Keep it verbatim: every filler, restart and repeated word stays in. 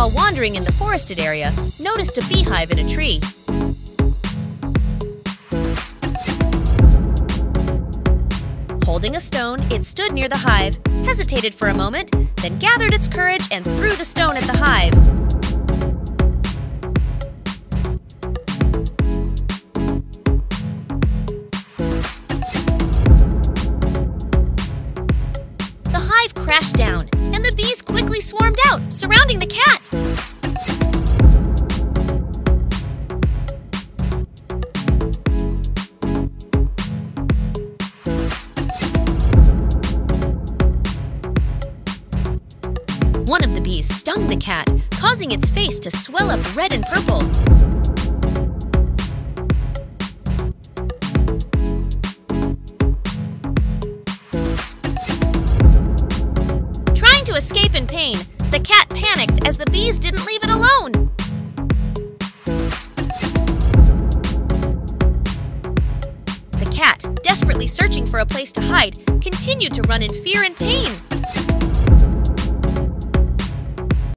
While wandering in the forested area, noticed a beehive in a tree. Holding a stone, it stood near the hive, hesitated for a moment, then gathered its courage and threw the stone at the hive. The hive crashed down, and the bees quickly swarmed out, surrounding the cat. One of the bees stung the cat, causing its face to swell up red and purple. Trying to escape in pain, the cat panicked as the bees didn't leave it alone. The cat, desperately searching for a place to hide, continued to run in fear and pain.